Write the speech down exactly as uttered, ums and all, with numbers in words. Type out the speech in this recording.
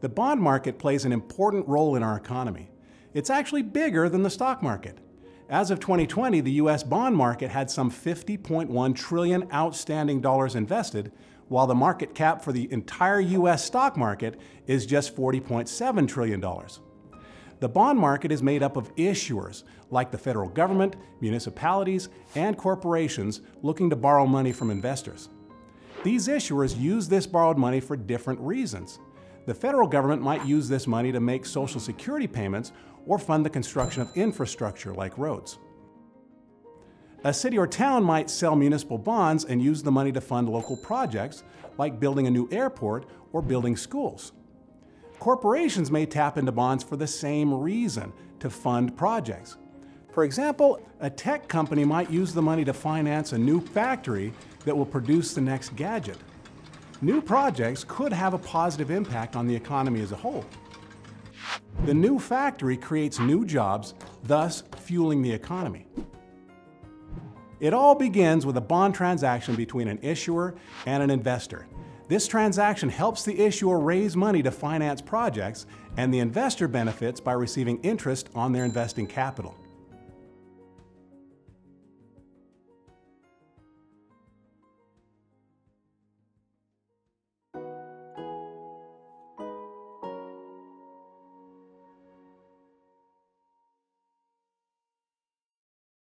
The bond market plays an important role in our economy. It's actually bigger than the stock market. As of twenty twenty, the U S bond market had some fifty point one trillion dollars outstanding dollars invested, while the market cap for the entire U S stock market is just forty point seven trillion dollars. The bond market is made up of issuers, like the federal government, municipalities, and corporations looking to borrow money from investors. These issuers use this borrowed money for different reasons. The federal government might use this money to make Social Security payments or fund the construction of infrastructure like roads. A city or town might sell municipal bonds and use the money to fund local projects like building a new airport or building schools. Corporations may tap into bonds for the same reason, to fund projects. For example, a tech company might use the money to finance a new factory that will produce the next gadget. New projects could have a positive impact on the economy as a whole. The new factory creates new jobs, thus fueling the economy. It all begins with a bond transaction between an issuer and an investor. This transaction helps the issuer raise money to finance projects, and the investor benefits by receiving interest on their investing capital.